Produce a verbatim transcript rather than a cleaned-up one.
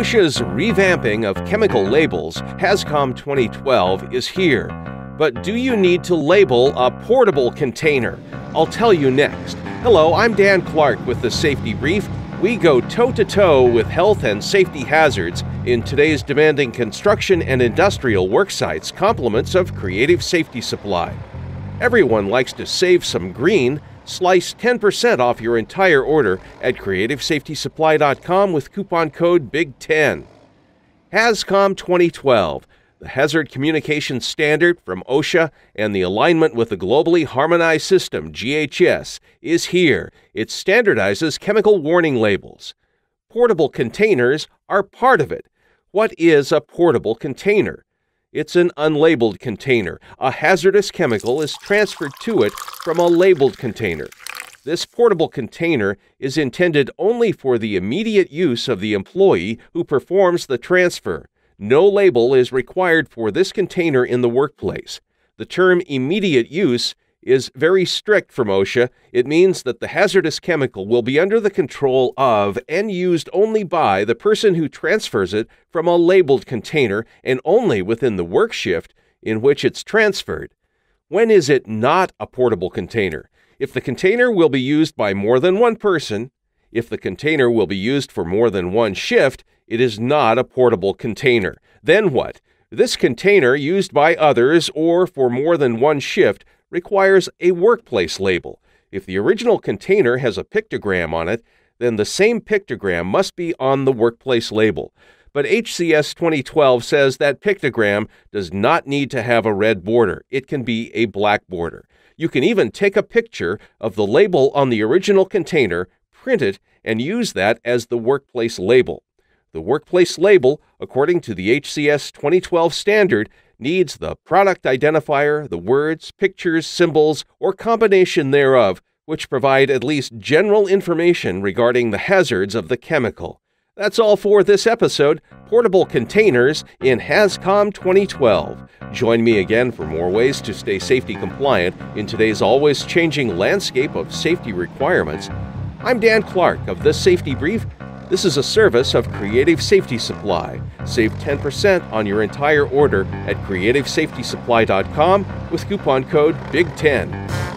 OSHA's revamping of chemical labels, HazCom twenty twelve, is here. But do you need to label a portable container? I'll tell you next. Hello, I'm Dan Clark with The Safety Brief. We go toe-to-toe with health and safety hazards in today's demanding construction and industrial worksites, complements of Creative Safety Supply. Everyone likes to save some green. Slice ten percent off your entire order at creative safety supply dot com with coupon code big ten. HazCom twenty twelve, the Hazard Communication Standard from OSHA and the alignment with the Globally Harmonized System, G H S, is here. It standardizes chemical warning labels. Portable containers are part of it. What is a portable container? It's an unlabeled container. A hazardous chemical is transferred to it from a labeled container. This portable container is intended only for the immediate use of the employee who performs the transfer. No label is required for this container in the workplace. The term immediate use is very strict from OSHA. It means that the hazardous chemical will be under the control of and used only by the person who transfers it from a labeled container and only within the work shift in which it's transferred. When is it not a portable container? If the container will be used by more than one person, if the container will be used for more than one shift, it is not a portable container. Then what? This container used by others or for more than one shift requires a workplace label. If the original container has a pictogram on it, then the same pictogram must be on the workplace label. But H C S twenty twelve says that pictogram does not need to have a red border. It can be a black border. You can even take a picture of the label on the original container, print it, and use that as the workplace label. The workplace label, according to the H C S twenty twelve standard, needs the product identifier, the words, pictures, symbols, or combination thereof, which provide at least general information regarding the hazards of the chemical. That's all for this episode, Portable Containers in HazCom twenty twelve. Join me again for more ways to stay safety compliant in today's always changing landscape of safety requirements. I'm Dan Clark of The Safety Brief. This is a service of Creative Safety Supply. Save ten percent on your entire order at creative safety supply dot com with coupon code big ten.